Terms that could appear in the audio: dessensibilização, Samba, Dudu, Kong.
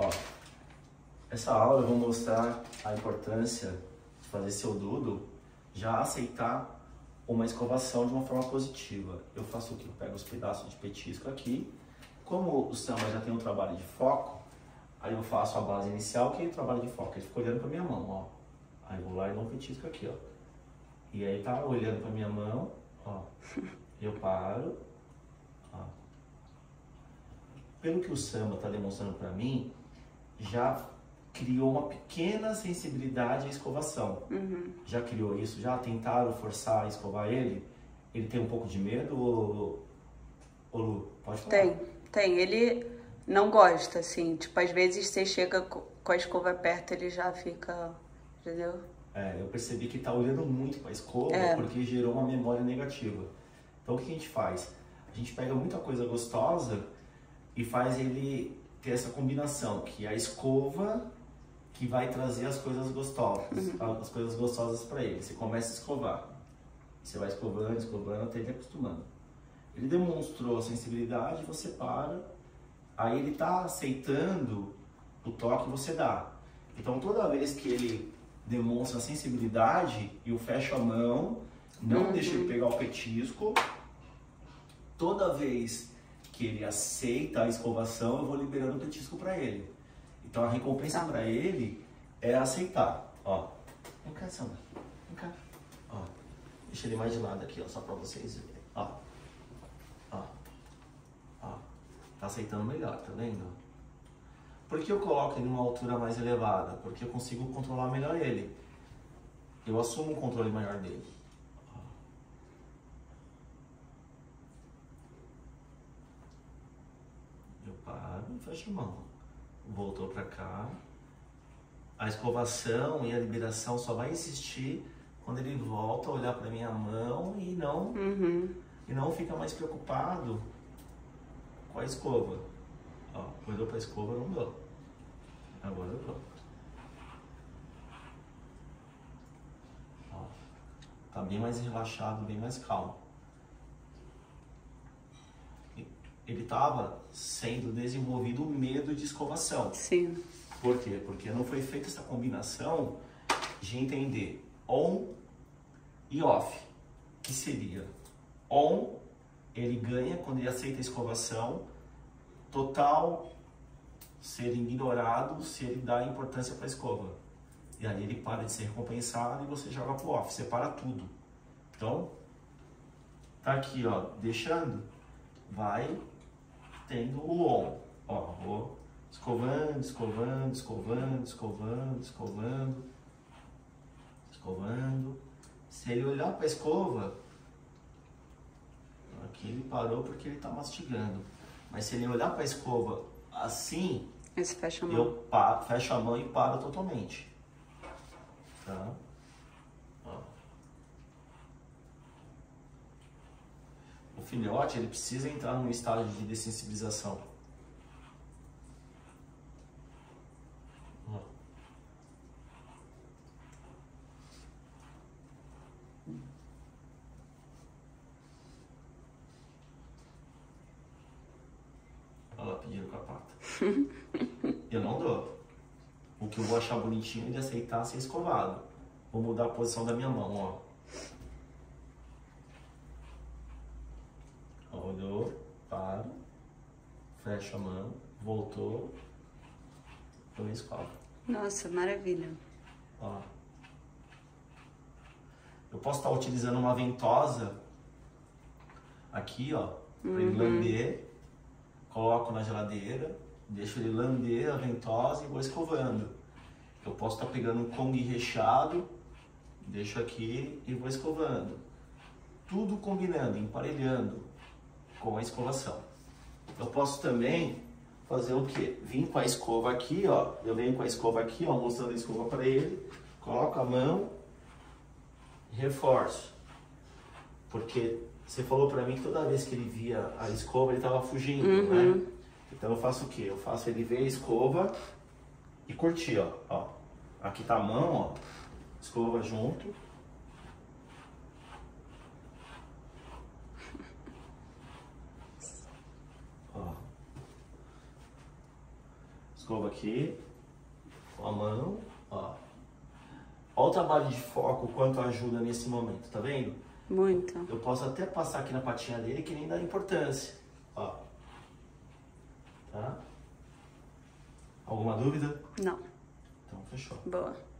Ó, essa aula eu vou mostrar a importância de fazer seu Dudu já aceitar uma escovação de uma forma positiva. Eu faço o que? Eu pego os pedaços de petisco aqui. Como o samba já tem um trabalho de foco, aí eu faço a base inicial, que é o trabalho de foco. Ele fica olhando pra minha mão, ó. Aí eu vou lá e dou um petisco aqui, ó. E aí tá olhando pra minha mão, ó. Eu paro, ó. Pelo que o samba tá demonstrando pra mim, já criou uma pequena sensibilidade à escovação. Já criou isso? Já tentaram forçar a escovar ele? Ele tem um pouco de medo, ou Lu? Pode falar. Tem, ele não gosta, assim, tipo, às vezes você chega com a escova perto, ele já fica, entendeu? É, eu percebi que tá olhando muito pra escova, porque gerou uma memória negativa. Então o que a gente faz? A gente pega muita coisa gostosa e faz ele ter essa combinação, que é a escova que vai trazer as coisas gostosas, as coisas gostosas pra ele. Você começa a escovar, você vai escovando, até ele acostumando. Ele demonstrou a sensibilidade, você para, aí ele tá aceitando o toque que você dá. Então toda vez que ele demonstra a sensibilidade, eu fecho a mão, não deixo ele pegar o petisco. Toda vez que ele aceita a escovação, eu vou liberando o petisco para ele. Então a recompensa para ele é aceitar. Ó, vem cá, Samba, vem cá. Ó, deixa ele mais de lado aqui, ó, só para vocês verem. Ó. Tá aceitando melhor, tá vendo? Por que eu coloco ele numa altura mais elevada? Porque eu consigo controlar melhor ele. Eu assumo um controle maior dele. Eu paro e fecho a mão. Voltou pra cá. A escovação e a liberação só vai existir quando ele volta a olhar pra minha mão e não fica mais preocupado com a escova. Ó, olhou pra escova, não deu. Agora eu dou. Ó, tá bem mais relaxado, bem mais calmo. Ele tava sendo desenvolvido o medo de escovação. Sim. Por quê? Porque não foi feita essa combinação de entender on e off. Que seria on, ele ganha quando ele aceita a escovação, total, ser ignorado se ele dá importância para a escova. E aí ele para de ser recompensado e você joga pro off, você para tudo. Então, tá aqui, ó, deixando, vai tendo o on. Ó, vou escovando. Se ele olhar para a escova, aqui ele parou porque ele está mastigando. Mas se ele olhar para a escova assim, eu fecho a mão e paro totalmente. Tá? Ó. O filhote, ele precisa entrar num estágio de dessensibilização. Ó. Ela pediu com a pata. Eu não dou. O que eu vou achar bonitinho é de aceitar ser escovado. Vou mudar a posição da minha mão, ó. Olhou, paro, fecho a mão, voltou, eu escovo. Nossa, maravilha. Ó. Eu posso estar utilizando uma ventosa aqui, ó, pra ele lamber. Coloco na geladeira, deixo ele lamber a ventosa e vou escovando. Eu posso estar pegando um Kong recheado, deixo aqui e vou escovando. Tudo combinando, emparelhando com a escovação. Eu posso também fazer o quê? Vim com a escova aqui, ó. Eu venho com a escova aqui, ó, mostrando a escova para ele. Coloco a mão, reforço. Porque você falou pra mim que toda vez que ele via a escova, ele tava fugindo, né? Então eu faço o quê? Eu faço ele ver a escova e curtir, ó. Aqui tá a mão, ó. Escova junto. Ó. escova aqui, com a mão, ó. Olha o trabalho de foco, o quanto ajuda nesse momento, tá vendo? Muito. Eu posso até passar aqui na patinha dele que nem dá importância, ó. Tá? Alguma dúvida? Não. Então, fechou. Boa.